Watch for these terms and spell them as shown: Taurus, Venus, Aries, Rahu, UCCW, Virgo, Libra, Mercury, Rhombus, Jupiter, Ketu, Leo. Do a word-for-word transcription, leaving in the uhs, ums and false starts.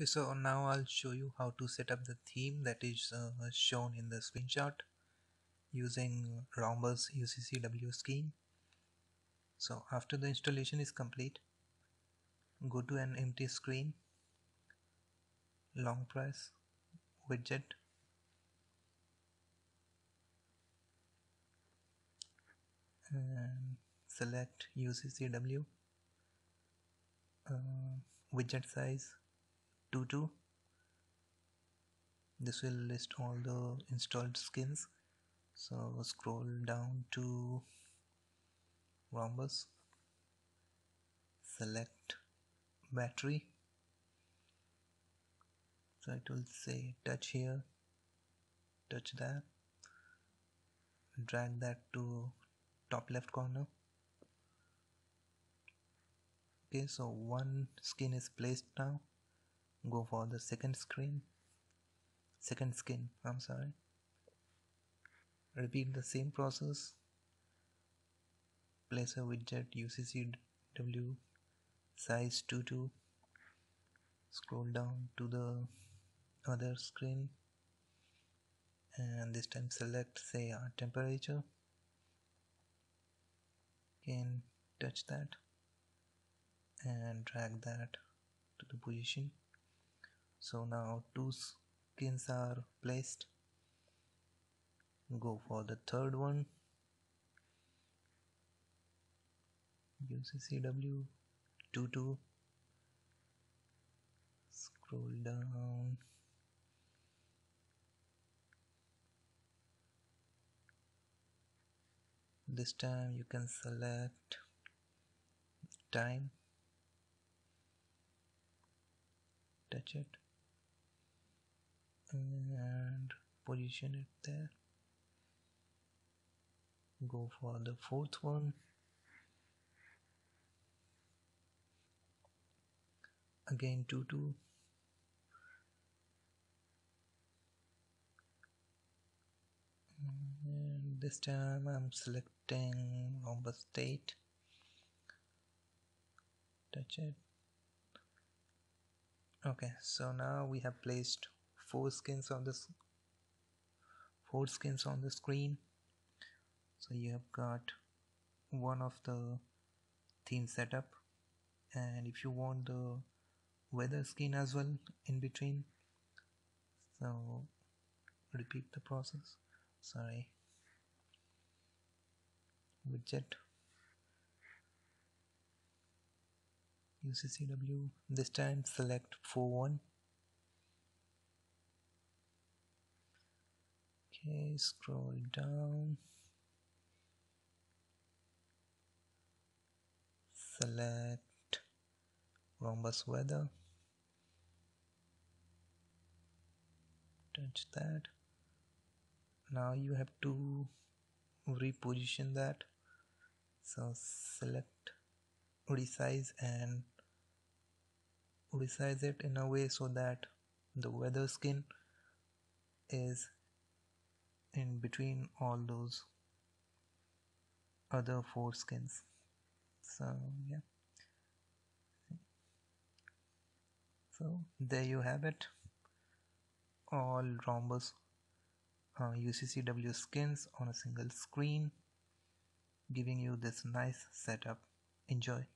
Okay, so now I'll show you how to set up the theme that is uh, shown in the screenshot using Rhombus U C C W scheme. So after the installation is complete, go to an empty screen, long press widget, and select U C C W, uh, widget size twenty-two. This will list all the installed skins, so scroll down to Rhombus, select battery, so it will say touch here, touch that, drag that to top left corner. Okay, so one skin is placed now. Go for the second screen second skin I'm sorry repeat the same process. Place a widget U C C W size twenty-two, scroll down to the other screen, and this time select, say, our temperature. Can touch that and drag that to the position. So now two skins are placed. Go for the third one, U C C W twenty-two, scroll down, this time you can select time, touch it and position it there. Go for the fourth one, again twenty-two, and this time I'm selecting Rhombus state, touch it. Okay, so now we have placed four skins on this four skins on the screen. So you have got one of the theme setup, and if you want the weather skin as well in between, so repeat the process. Sorry, widget U C C W, this time select four one. Okay, scroll down, select Rhombus weather, touch that. Now you have to reposition that, so select resize and resize it in a way so that the weather skin is in between all those other four skins. So yeah, so there you have it, all Rhombus uh, U C C W skins on a single screen, giving you this nice setup. Enjoy.